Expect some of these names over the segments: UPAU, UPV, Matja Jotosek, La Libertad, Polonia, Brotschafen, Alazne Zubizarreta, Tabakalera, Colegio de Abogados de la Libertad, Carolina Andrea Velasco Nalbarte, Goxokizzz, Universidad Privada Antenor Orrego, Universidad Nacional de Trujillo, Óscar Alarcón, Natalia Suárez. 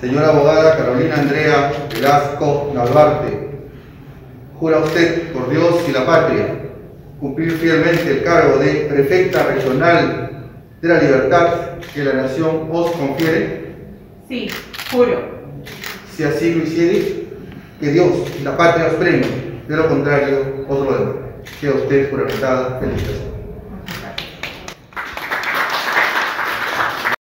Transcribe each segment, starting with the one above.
señora abogada Carolina Andrea Velasco Nalbarte, jura usted, por Dios y la patria, cumplir fielmente el cargo de prefecta regional de La Libertad que la nación os confiere? Sí, juro. Si así lo hiciere, que Dios y la patria os premie, de lo contrario, os lo debo. Queda usted juramentada. Felicitaciones.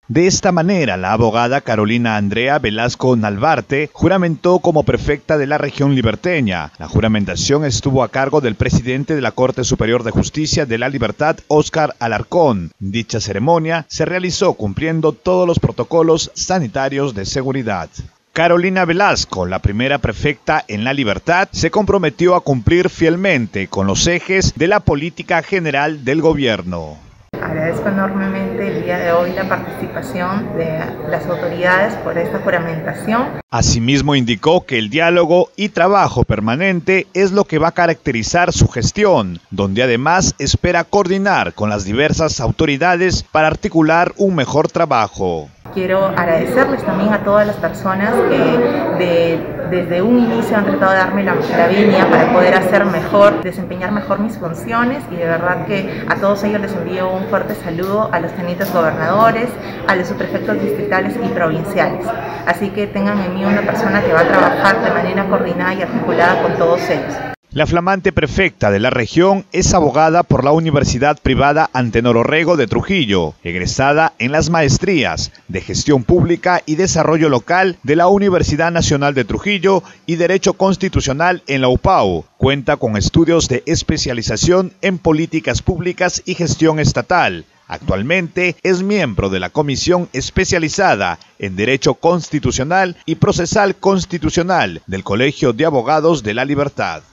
De esta manera, la abogada Carolina Andrea Velasco Nalbarte juramentó como prefecta de la región liberteña. La juramentación estuvo a cargo del presidente de la Corte Superior de Justicia de la Libertad, Óscar Alarcón. Dicha ceremonia se realizó cumpliendo todos los protocolos sanitarios de seguridad. Carolina Velasco, la primera prefecta en La Libertad, se comprometió a cumplir fielmente con los ejes de la política general del gobierno. Agradezco enormemente el día de hoy la participación de las autoridades por esta juramentación. Asimismo indicó que el diálogo y trabajo permanente es lo que va a caracterizar su gestión, donde además espera coordinar con las diversas autoridades para articular un mejor trabajo. Quiero agradecerles también a todas las personas que desde un inicio han tratado de darme la venia para poder hacer mejor, desempeñar mejor mis funciones, y de verdad que a todos ellos les envío un fuerte saludo a los tenientes gobernadores, a los subprefectos distritales y provinciales. Así que tengan en mí una persona que va a trabajar de manera coordinada y articulada con todos ellos. La flamante prefecta de la región es abogada por la Universidad Privada Antenor Orrego de Trujillo, egresada en las maestrías de Gestión Pública y Desarrollo Local de la Universidad Nacional de Trujillo y Derecho Constitucional en la UPAU. Cuenta con estudios de especialización en Políticas Públicas y Gestión Estatal. Actualmente es miembro de la Comisión Especializada en Derecho Constitucional y Procesal Constitucional del Colegio de Abogados de la Libertad.